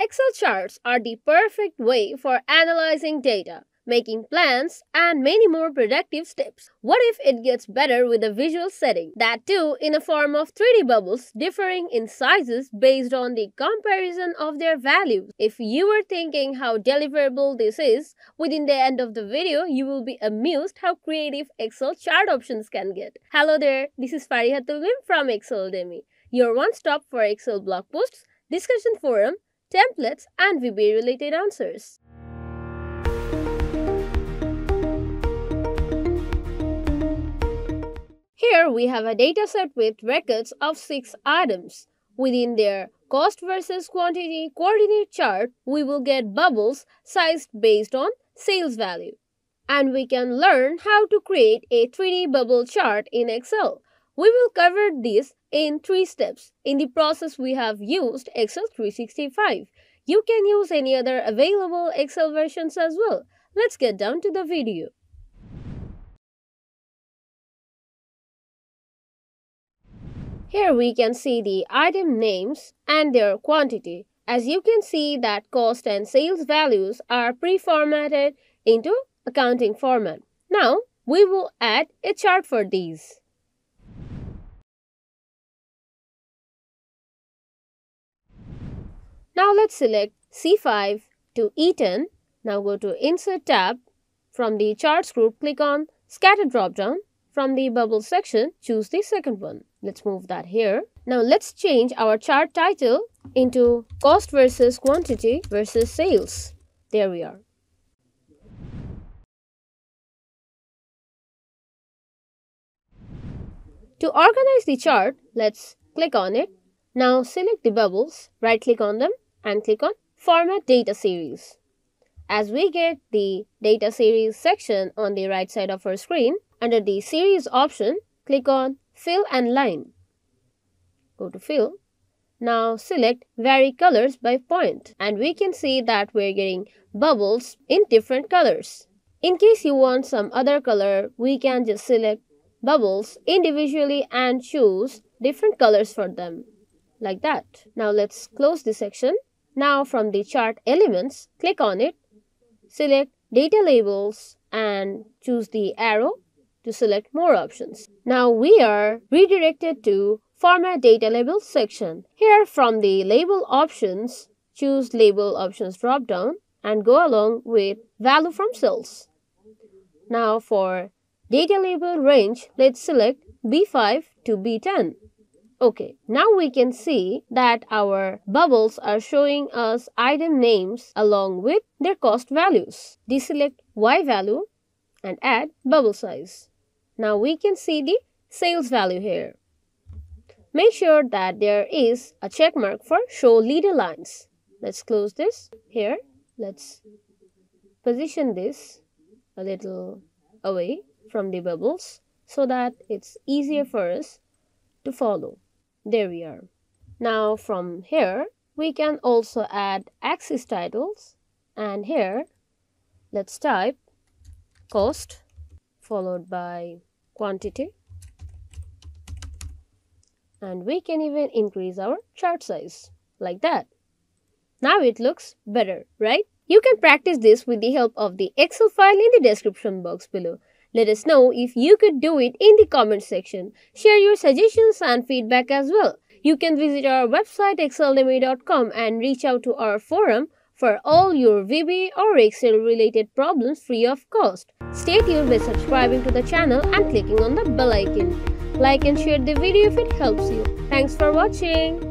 Excel charts are the perfect way for analyzing data, making plans, and many more productive steps. What if it gets better with a visual setting? That too in a form of 3D bubbles differing in sizes based on the comparison of their values. If you were thinking how deliverable this is, within the end of the video, you will be amused how creative Excel chart options can get. Hello there, this is Farihatul Mim from ExcelDemy, your one-stop for Excel blog posts, discussion forum, templates, and VBA related answers. Here we have a dataset with records of 6 items. Within their cost versus quantity coordinate chart, we will get bubbles sized based on sales value. And we can learn how to create a 3D bubble chart in Excel. We will cover this in 3 steps. In the process, we have used Excel 365. You can use any other available Excel versions as well. Let's get down to the video. Here we can see the item names and their quantity. As you can see that cost and sales values are pre-formatted into accounting format. Now, we will add a chart for these. Now let's select C5 to E10. Now go to Insert tab. From the Charts group, click on Scatter dropdown. From the Bubble section, choose the second one. Let's move that here. Now let's change our chart title into Cost versus Quantity versus Sales. There we are. To organize the chart, let's click on it. Now select the bubbles, right-click on them, and click on Format Data Series. As we get the Data Series section on the right side of our screen, under the Series option, click on Fill and Line. Go to Fill. Now select Vary Colors by Point, and we can see that we're getting bubbles in different colors. In case you want some other color, we can just select bubbles individually and choose different colors for them, like that. Now let's close this section. Now from the chart elements, click on it, select Data Labels, and choose the arrow to select more options. Now we are redirected to Format Data Labels section. Here from the Label options, choose Label options drop down and go along with Value from Cells. Now for Data Label range, let's select B5 to B10. Okay, now we can see that our bubbles are showing us item names along with their cost values. Deselect Y value and add bubble size. Now we can see the sales value here. Make sure that there is a check mark for show leader lines. Let's close this here. Let's position this a little away from the bubbles so that it's easier for us to follow. There we are. Now from here, we can also add axis titles, and here let's type cost followed by quantity, and we can even increase our chart size like that. Now it looks better, right? You can practice this with the help of the Excel file in the description box below. Let us know if you could do it in the comment section. Share your suggestions and feedback as well. You can visit our website exceldemy.com and reach out to our forum for all your VBA or Excel related problems free of cost. Stay tuned by subscribing to the channel and clicking on the bell icon. Like and share the video if it helps you. Thanks for watching.